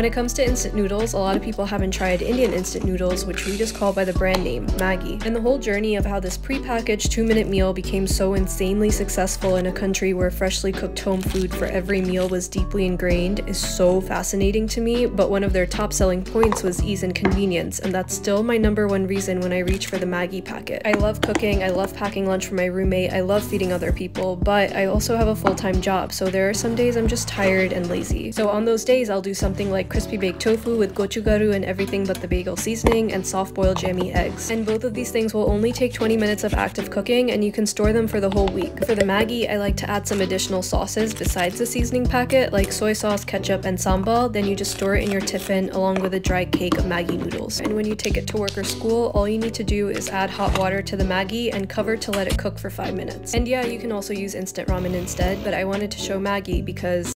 When it comes to instant noodles, a lot of people haven't tried Indian instant noodles, which we just call by the brand name, Maggi. And the whole journey of how this pre-packaged 2-minute meal became so insanely successful in a country where freshly cooked home food for every meal was deeply ingrained is so fascinating to me, but one of their top selling points was ease and convenience, and that's still my #1 reason when I reach for the Maggi packet. I love cooking, I love packing lunch for my roommate, I love feeding other people, but I also have a full-time job, so there are some days I'm just tired and lazy. So on those days, I'll do something like crispy baked tofu with gochugaru and everything but the bagel seasoning and soft-boiled jammy eggs. And both of these things will only take 20 minutes of active cooking, and you can store them for the whole week. For the Maggi, I like to add some additional sauces besides the seasoning packet, like soy sauce, ketchup, and sambal. Then you just store it in your tiffin along with a dry cake of Maggi noodles. And when you take it to work or school, all you need to do is add hot water to the Maggi and cover to let it cook for 5 minutes. And yeah, you can also use instant ramen instead, but I wanted to show Maggi because